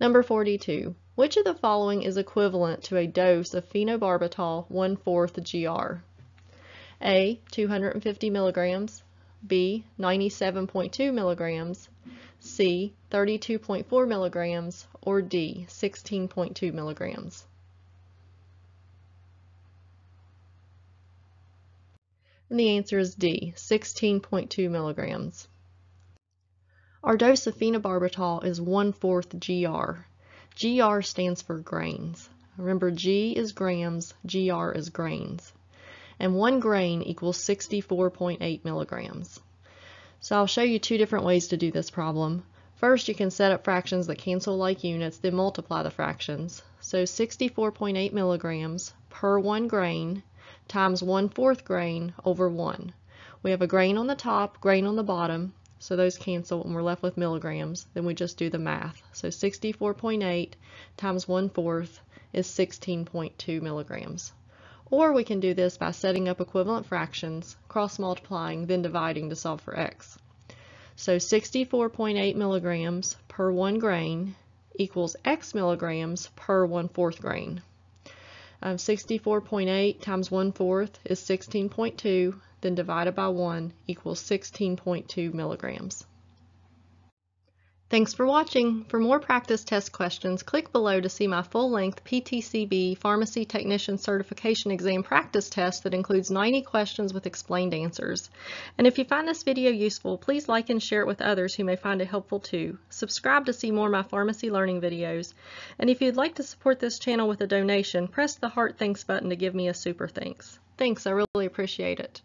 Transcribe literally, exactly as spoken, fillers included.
Number forty-two, which of the following is equivalent to a dose of phenobarbital one fourth G R? A, two hundred fifty milligrams, B, ninety-seven point two milligrams, C, thirty-two point four milligrams, or D, sixteen point two milligrams. And the answer is D, sixteen point two milligrams. Our dose of phenobarbital is one fourth G R. G R stands for grains. Remember, G is grams, G R is grains. And one grain equals sixty-four point eight milligrams. So I'll show you two different ways to do this problem. First, you can set up fractions that cancel like units, then multiply the fractions. So sixty-four point eight milligrams per one grain times one fourth grain over one. We have a grain on the top, grain on the bottom, so those cancel and we're left with milligrams. Then we just do the math. So sixty-four point eight times one fourth is sixteen point two milligrams. Or we can do this by setting up equivalent fractions, cross-multiplying, then dividing to solve for x. So sixty-four point eight milligrams per one grain equals x milligrams per one fourth grain. Um, sixty-four point eight times one fourth is sixteen point two, then divided by one equals sixteen point two milligrams. Thanks for watching. For more practice test questions, click below to see my full-length P T C B Pharmacy Technician Certification Exam practice test that includes ninety questions with explained answers. And if you find this video useful, please like and share it with others who may find it helpful too. Subscribe to see more of my pharmacy learning videos. And if you'd like to support this channel with a donation, press the heart thanks button to give me a super thanks. Thanks, I really appreciate it.